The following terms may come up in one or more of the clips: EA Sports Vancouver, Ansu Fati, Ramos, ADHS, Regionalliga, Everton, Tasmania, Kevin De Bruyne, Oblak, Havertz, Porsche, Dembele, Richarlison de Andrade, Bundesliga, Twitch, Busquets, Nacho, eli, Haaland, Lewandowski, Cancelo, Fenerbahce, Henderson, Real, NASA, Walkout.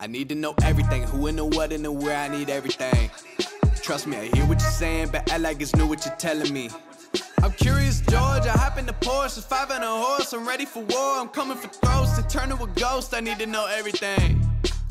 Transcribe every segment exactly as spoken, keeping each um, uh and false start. I need to know everything, who in the what and the where, I need everything. Trust me, I hear what you're saying, but act like it's new what you're telling me. I'm curious, George, I hop in the Porsche, five and a horse, I'm ready for war, I'm coming for throats, to turn to a ghost, I need to know everything.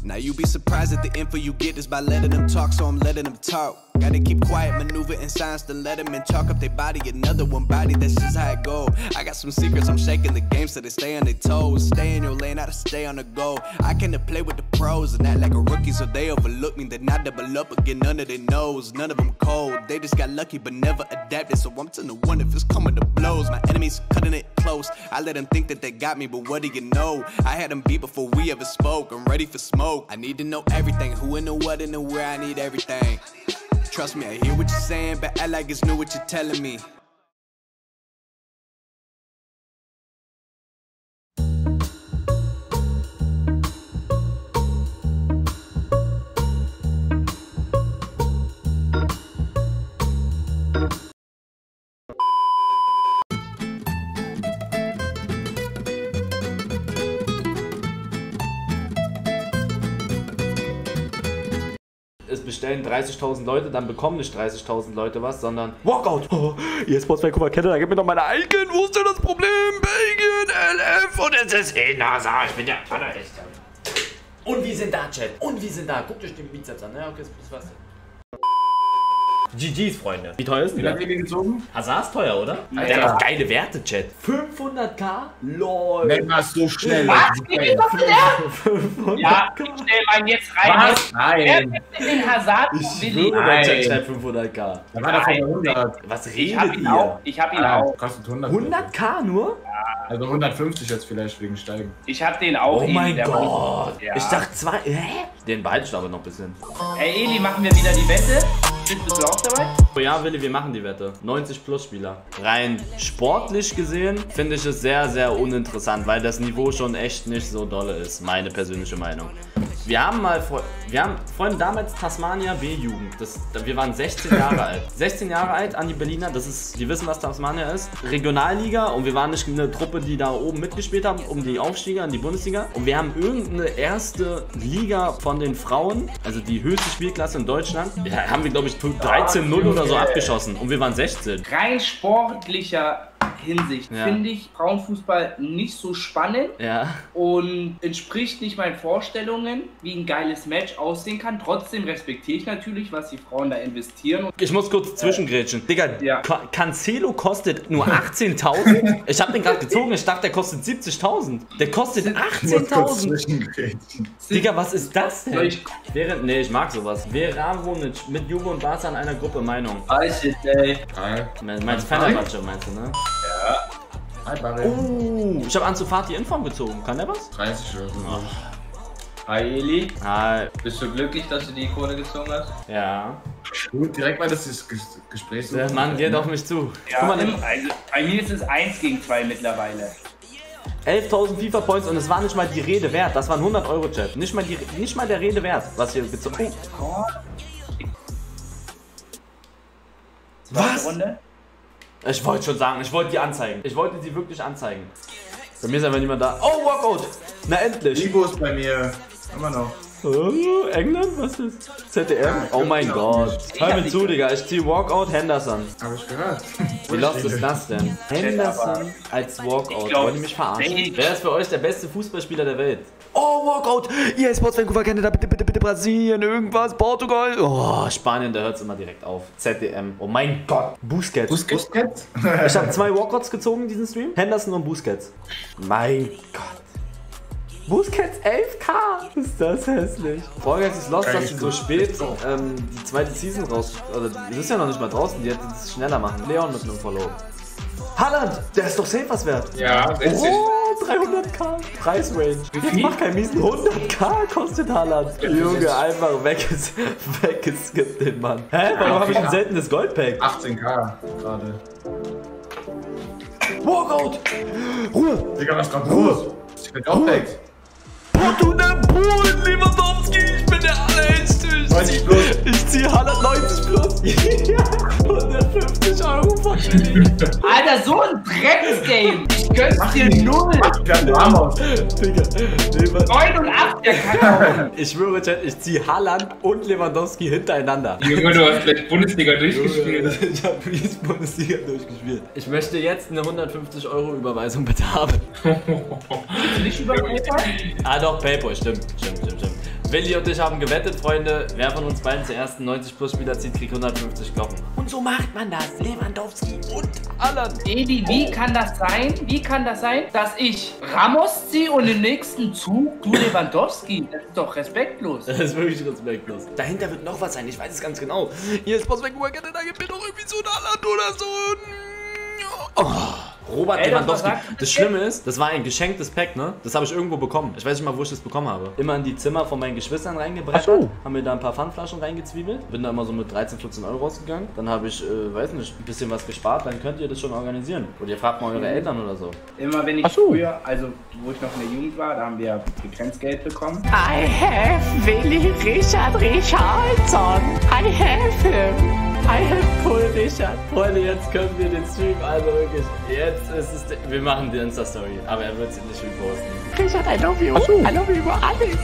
Now you be surprised at the info you get is by letting them talk, so I'm letting them talk. Gotta keep quiet, maneuver in signs to let them and chalk up their body, another one body, that's just how it go. I got some secrets, I'm shaking the game so they stay on their toes. Stay in your lane, I to stay on the go. I came to play with the pros and act like a rookie, so they overlook me. Then I double up again under their nose, none of them cold. They just got lucky but never adapted, so I'm ten to one if it's coming to blows. My enemies cutting it close, I let them think that they got me, but what do you know? I had them beat before we ever spoke, I'm ready for smoke. I need to know everything, who in the what and the where, I need everything. Trust me, I hear what you're saying, but act like it's new what you're telling me. Bestellen dreißigtausend Leute, dann bekommen nicht dreißigtausend Leute was, sondern Walkout. Oh, E A Sports Vancouver Kette, da gibt mir noch meine Icon. Wo ist denn das Problem? Belgien, L F und es ist eh NASA. Ich bin der Allererste. Und wir sind da, Chat. Und wir sind da. Guckt euch den Bizeps an. Ja, okay, das ist was. G Gs, Freunde. Wie teuer ist die? Wie lange die gezogen? Hazard ist teuer, oder? Ja. Der hat auch geile Werte, Chat. fünfhunderttausend? Lol. Nenn mal so schnell. Was? Wie geht das denn? Ja, ich stell meinen jetzt rein. Was? Nein. Den Hazard ich will der Chat schreibt fünfhunderttausend. Da war davon hundert. Was redet ich ihr? Auch. Ich hab ihn ah, auch. Kostet hundert. hunderttausend nur? Ja. Also hundertfünfzig jetzt vielleicht wegen Steigen. Ich hab den auch. Oh mein Gott. Ja. Ich dachte zwei. Hä? Den behalte ich aber noch ein bisschen. Ey, Eli, machen wir wieder die Wette? Bist du auch dabei? Oh ja, Willi, wir machen die Wette. neunzig plus Spieler. Rein sportlich gesehen finde ich es sehr, sehr uninteressant, weil das Niveau schon echt nicht so dolle ist. Meine persönliche Meinung. Wir haben mal, wir haben, Freunde, damals Tasmania B-Jugend. Wir waren sechzehn Jahre alt. sechzehn Jahre alt an die Berliner, das ist, die wissen, was Tasmania ist. Regionalliga, und wir waren nicht eine Truppe, die da oben mitgespielt haben, um die Aufstieger in die Bundesliga. Und wir haben irgendeine erste Liga von den Frauen, also die höchste Spielklasse in Deutschland, ja, haben wir, glaube ich, dreizehn null oder so abgeschossen. Und wir waren sechzehn. Rein sportlicher Hinsicht ja. finde ich Frauenfußball nicht so spannend ja. und entspricht nicht meinen Vorstellungen, wie ein geiles Match aussehen kann. Trotzdem respektiere ich natürlich, was die Frauen da investieren. Ich muss kurz zwischengrätschen. Digga, ja. Cancelo kostet nur achtzehntausend. Ich habe den gerade gezogen, ich dachte, der kostet siebzigtausend. Der kostet achtzehntausend. Digga, was ist das denn? Ich Während, nee, ich mag sowas. Vera Wunic mit Juve und Barca an einer Gruppe Meinung. Shit, ey. Meinst Fenerbahce, meinst du, ne? Ja. Hi, Barry. Oh, ich habe Ansu Fati in Form gezogen. Kann der was? dreißig oder so. Oh. Hi, Eli. Hi. Bist du glücklich, dass du die Ikone gezogen hast? Ja. Gut, direkt mal das Gespräch. Der Mann geht auf mich zu. Ja, guck mal, nimm. Also, bei mir ist es eins gegen zwei mittlerweile. elftausend FIFA-Points und es war nicht mal die Rede wert. Das waren hundert Euro, Chat. Nicht mal, die, nicht mal der Rede wert, was hier gezogen wird. Oh. Was? Runde? Ich wollte schon sagen, ich wollte die anzeigen. Ich wollte sie wirklich anzeigen. Bei mir ist einfach niemand da. Oh, Walkout! Na endlich! Libo ist bei mir. Immer noch. Oh, England? Was ist? Z D M? Ah, oh mein Gott. Hör mir zu, Digga. Ich zieh Walkout Henderson. Hab ich gehört. Wie lost ist das denn? Henderson als Walkout. Wollt ihr mich verarschen? Wer ist für euch der beste Fußballspieler der Welt? Oh, Walkout! E A Sports Vancouver, Kanada, bitte, bitte, bitte, Brasilien, irgendwas, Portugal. Oh, Spanien, da hört's immer direkt auf. Z D M. Oh mein Gott. Busquets. Busquets? Busquets? Ich habe zwei Walkouts gezogen, diesen Stream. Henderson und Busquets. Mein Gott. Busquets elf K! Ist das hässlich. Vorgängig ist lost, dass sie so spät ähm, die zweite Season raus... Oder die ist ja noch nicht mal draußen, die hätte es schneller machen. Leon mit einem Follow. Haaland! Der ist doch safe was wert! Ja, richtig. Oh, dreihunderttausend! Preisrange. Jetzt mach keinen miesen, hunderttausend kostet Haaland. Junge, einfach weggeskippt, weggeskippt den Mann. Hä? Warum habe ich ein seltenes Goldpack? achtzehn K gerade. Walkout! Ruhe! Digga, was kommt? Ruhe! Ich bin auch weg. du der Boden, Lewandowski, ich bin der allerhellste. Ich, ich zieh Haaland neunzig plus. hundertfünfzig Euro verschrieben. Alter, so ein Drecksgame. Ich gönn's dir null. neun und acht, der Kacke. Ich schwöre, Chat, ich zieh Haaland und Lewandowski hintereinander. Junge, du hast vielleicht Bundesliga durchgespielt. Ich hab Ries Bundesliga durchgespielt. Ich möchte jetzt eine hundertfünfzig Euro Überweisung bitte haben. Nicht über PayPal? Ah doch, PayPal, stimmt, stimmt, stimmt, stimmt. Willi und ich haben gewettet, Freunde. Wer von uns beiden zuerst neunzig plus Spieler zieht, kriegt hundertfünfzig Glocken. Und so macht man das. Lewandowski und Haaland. Edi, wie kann das sein? Wie kann das sein, dass ich Ramos ziehe und im nächsten Zug du Lewandowski? Das ist doch respektlos. Das ist wirklich respektlos. Dahinter wird noch was sein. Ich weiß es ganz genau. Hier ist Boss Vancouver, da gibt mir doch irgendwie so ein Haaland oder so. Oh. Robert Ey, Lewandowski. Das, das Schlimme ist, das war ein geschenktes Pack, ne? Das habe ich irgendwo bekommen. Ich weiß nicht mal, wo ich das bekommen habe. Immer in die Zimmer von meinen Geschwistern reingebrettert. So. Haben mir da ein paar Pfandflaschen reingezwiebelt. Bin da immer so mit dreizehn, vierzehn Euro rausgegangen. Dann habe ich, äh, weiß nicht, ein bisschen was gespart. Dann könnt ihr das schon organisieren. Oder ihr fragt mal eure Eltern oder so. Immer wenn ich so. früher, also wo ich noch in der Jugend war, da haben wir begrenzt Geld bekommen. I have Willi Richard Richardson. I have him. I have pulled Richard. Freunde, jetzt können wir den Stream, also wirklich, jetzt ist es, der, wir machen die Insta-Story, aber er wird sie nicht reposten. Richard, I love you, so. I love you über alles.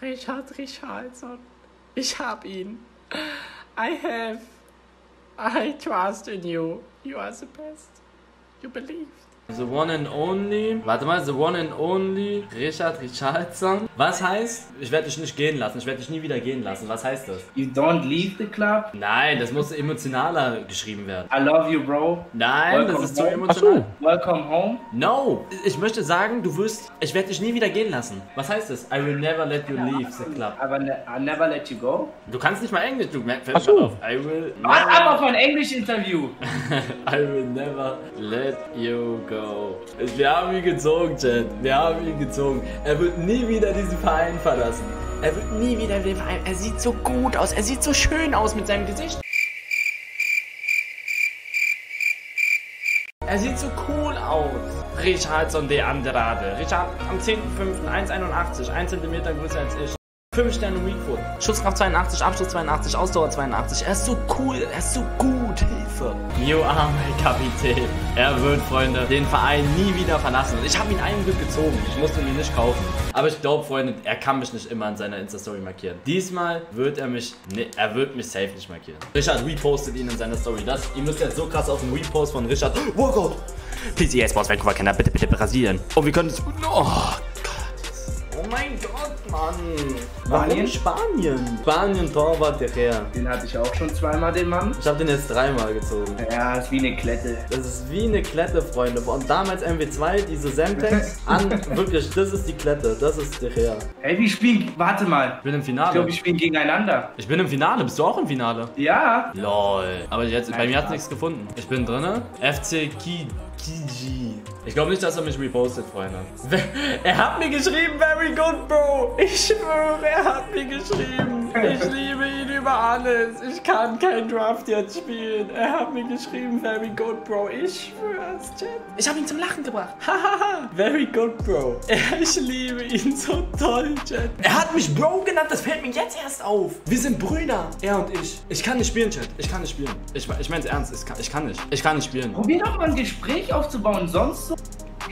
Richard Richardson, ich hab ihn. I have, I trust in you, you are the best, you believed. The one and only, warte mal, the one and only Richard Richardson. Was heißt, ich werde dich nicht gehen lassen, ich werde dich nie wieder gehen lassen, was heißt das? You don't leave the club? Nein, das muss emotionaler geschrieben werden. I love you, bro. Nein, Welcome das ist zu emotional. Ach so. Welcome home? No, ich möchte sagen, du wirst, ich werde dich nie wieder gehen lassen. Was heißt das? I will never let you leave the club. Aber ne, I never let you go? Du kannst nicht mal Englisch, du merkst mal auf. I will never... Aber von Englisch-Interview. I will never let you go. Wir haben ihn gezogen, Chat. Wir haben ihn gezogen. Er wird nie wieder diesen Verein verlassen. Er wird nie wieder den Verein. Er sieht so gut aus. Er sieht so schön aus mit seinem Gesicht. Er sieht so cool aus. Richarlison de Andrade. Richard am zehnten fünften eins Komma einundachtzig. ein Zentimeter größer als ich. fünf Sterne Weakfoot. Schusskraft zweiundachtzig, Abschluss zweiundachtzig, Ausdauer zweiundachtzig. Er ist so cool, er ist so gut. Hilfe. You are my Kapitän. Er wird, Freunde, den Verein nie wieder verlassen. Ich habe ihn einen Glück gezogen. Ich musste ihn nicht kaufen. Aber ich glaube, Freunde, er kann mich nicht immer in seiner Insta-Story markieren. Diesmal wird er mich... Ne, er wird mich safe nicht markieren. Richard repostet ihn in seiner Story. Das, ihr müsst jetzt so krass auf den Repost von Richard... Oh Gott! Please, E A Sports Vancouver, Kenner, bitte, bitte Brasilien. Oh, wir können es... Oh Gott. Oh mein Gott, Mann. Spanien? Spanien. Spanien Torwart der Real. Den hatte ich auch schon zweimal, den Mann. Ich habe den jetzt dreimal gezogen. Ja, ist wie eine Klette. Das ist wie eine Klette, Freunde. Und damals M W zwei, diese Semtex, an, wirklich, das ist die Klette. Das ist der Real. Ey, wir spielen, warte mal. Ich bin im Finale. Ich glaube, wir spielen gegeneinander. Ich bin im Finale. Bist du auch im Finale? Ja. Lol. Aber jetzt, nein, bei mir hat nichts gefunden. Ich bin drinne. F C Kijiji. Ich glaube nicht, dass er mich repostet, Freunde. Er hat mir geschrieben, very good, Bro. Ich schwöre. Er hat mir geschrieben, ich liebe ihn über alles, ich kann kein Draft jetzt spielen. Er hat mir geschrieben, very good, Bro, ich schwör's, Chat. Ich hab ihn zum Lachen gebracht. Hahaha, very good, Bro. Ich liebe ihn so toll, Chat. Er hat mich Bro genannt, das fällt mir jetzt erst auf. Wir sind Brüder, er und ich. Ich kann nicht spielen, Chat, ich kann nicht spielen. Ich, ich mein's ernst, ich kann, ich kann nicht, ich kann nicht spielen. Probier doch mal ein Gespräch aufzubauen, sonst so...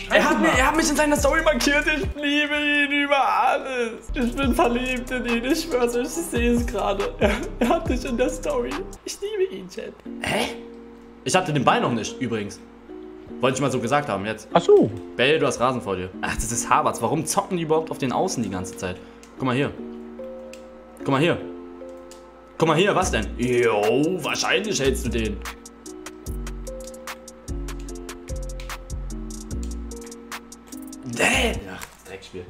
Er hat, mich, er hat mich in seiner Story markiert, ich liebe ihn über alles. Ich bin verliebt in ihn, ich schwör's euch, ich sehe es gerade. Er, er hat mich in der Story. Ich liebe ihn, Chat. Hä? Ich hatte den Ball noch nicht, übrigens. Wollte ich mal so gesagt haben, jetzt. Ach so. Bell, du hast Rasen vor dir. Ach, das ist Havertz. Warum zocken die überhaupt auf den Außen die ganze Zeit? Guck mal hier. Guck mal hier. Guck mal hier, was denn? Jo, wahrscheinlich hältst du den. Hä? Ach, Dreckspiel.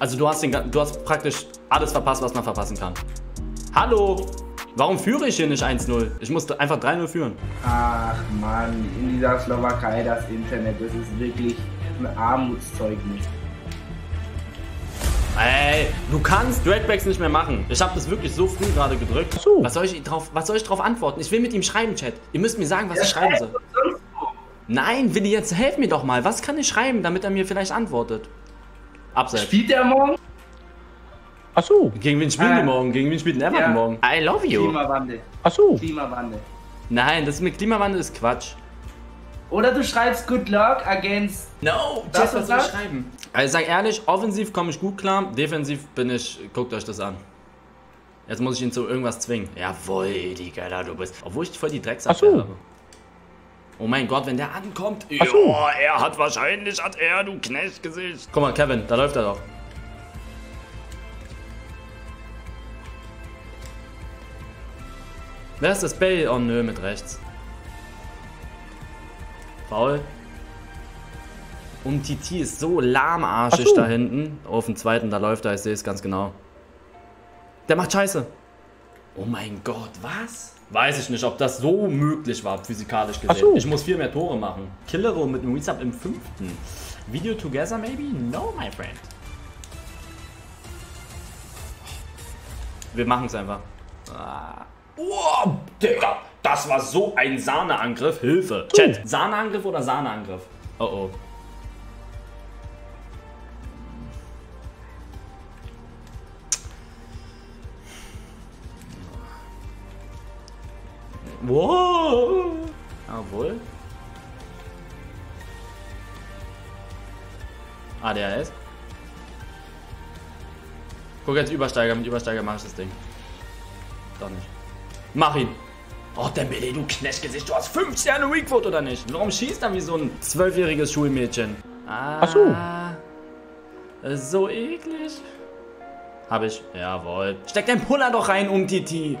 Also du hast, den, du hast praktisch alles verpasst, was man verpassen kann. Hallo? Warum führe ich hier nicht eins null? Ich musste einfach drei null führen. Ach Mann, in dieser Slowakei das Internet, das ist wirklich ein Armutszeugnis. Ey, du kannst Dreadbacks nicht mehr machen. Ich habe das wirklich so früh gerade gedrückt. So. Was soll ich drauf, was soll ich drauf antworten? Ich will mit ihm schreiben, Chat. Ihr müsst mir sagen, was ja, ich schreiben soll. Nein, Willi, jetzt helf mir doch mal. Was kann ich schreiben, damit er mir vielleicht antwortet? Abseits. Spielt der morgen? Ach so. Gegen wen spielen ah. wir morgen? Gegen wen spielt Everton ja. morgen? I love you. Klimawandel. Ach so. Klimawandel. Nein, das mit Klimawandel ist Quatsch. Oder du schreibst Good Luck against... No, das was soll ich schreiben. Also sag ehrlich, offensiv komme ich gut klar, defensiv bin ich... Guckt euch das an. Jetzt muss ich ihn zu irgendwas zwingen. Jawohl, die Geiler, du bist... Obwohl ich voll die Drecksabwehr habe. Oh mein Gott, wenn der ankommt... Ach so. Jo, er hat wahrscheinlich, hat er, du Knechtgesicht. Guck mal, Kevin, da läuft er doch. Wer ist das Bale? Oh nö, mit rechts. Foul. Und Titi ist so lahmarschig so. Da hinten. Auf dem zweiten, da läuft er, ich sehe es ganz genau. Der macht Scheiße. Oh mein Gott, was? Weiß ich nicht, ob das so möglich war, physikalisch gesehen. So. Ich muss viel mehr Tore machen. Killero mit einem Resub im fünften. Video together maybe? No, my friend. Wir machen es einfach. Ah. Oh, Digga, das war so ein Sahneangriff. Hilfe. Chat, Sahneangriff oder Sahneangriff? Oh oh. Wow. Jawohl. A D H S. Guck jetzt Übersteiger, mit Übersteiger mache ich das Ding. Doch nicht. Mach ihn! Oh, Dembele, du Knechtgesicht, du hast fünf Sterne Weakfoot, oder nicht? Warum schießt er wie so ein zwölfjähriges Schulmädchen? Ah, ach so. Das ist so eklig. Hab ich. Jawohl. Steck deinen Puller doch rein, um Titi.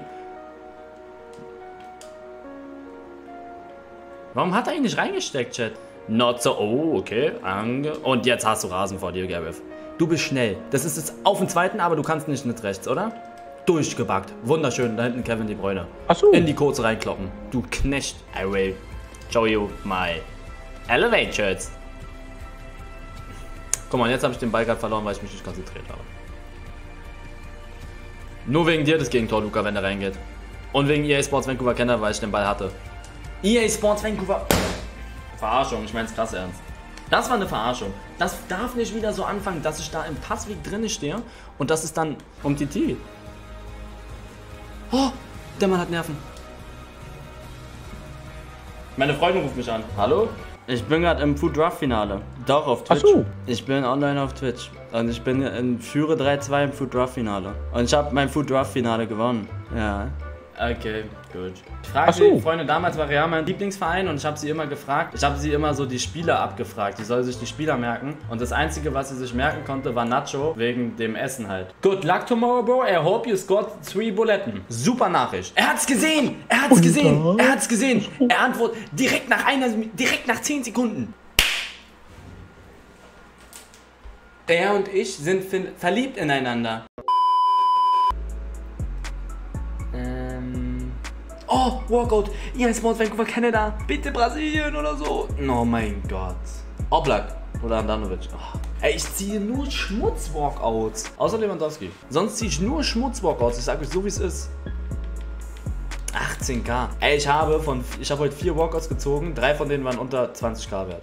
Warum hat er ihn nicht reingesteckt, Chat? Not so. Oh, okay. Ange Und jetzt hast du Rasen vor dir, Gareth. Du bist schnell. Das ist jetzt auf dem zweiten, aber du kannst nicht mit rechts, oder? Durchgebackt. Wunderschön. Da hinten Kevin De Bruyne. Ach so. In die kurze reinkloppen. Du Knecht. I will show you my elevators. Guck mal, jetzt habe ich den Ball gerade verloren, weil ich mich nicht konzentriert habe. Nur wegen dir das Gegentor, Luca, wenn der reingeht. Und wegen E A Sports Vancouver Kenner, weil ich den Ball hatte. E A Sports Vancouver. Verarschung. Ich meine es krass ernst. Das war eine Verarschung. Das darf nicht wieder so anfangen, dass ich da im Passweg drinne stehe und das ist dann um Titi. Oh, der Mann hat Nerven. Meine Freundin ruft mich an. Hallo? Ich bin gerade im Food Draft Finale. Doch, auf Twitch. Ach so. Ich bin online auf Twitch. Und ich bin in führe drei zwei im Food Draft Finale. Und ich habe mein Food Draft Finale gewonnen. Ja. Okay, gut. Ich frage so. Die Freunde, damals war Real mein Lieblingsverein und ich habe sie immer gefragt. Ich habe sie immer so die Spieler abgefragt. Die soll sich die Spieler merken. Und das Einzige, was sie sich merken konnte, war Nacho wegen dem Essen halt. Good luck tomorrow, bro. I hope you scored three Buletten. Super Nachricht. Er hat's gesehen. Er hat's gesehen. Er hat's gesehen. Er antwortet direkt nach einer, direkt nach zehn Sekunden. Er und ich sind verliebt ineinander. Oh, Walkout, E A Sports Vancouver, Canada, bitte Brasilien oder so. Oh mein Gott. Oblak oder Andanovic. Oh. Ey, ich ziehe nur Schmutz-Walkouts. Außer Lewandowski. Sonst ziehe ich nur Schmutz-Walkouts. Ich sage euch so, wie es ist. achtzehn K. Ey, ich habe, von, ich habe heute vier Walkouts gezogen. Drei von denen waren unter zwanzig K wert.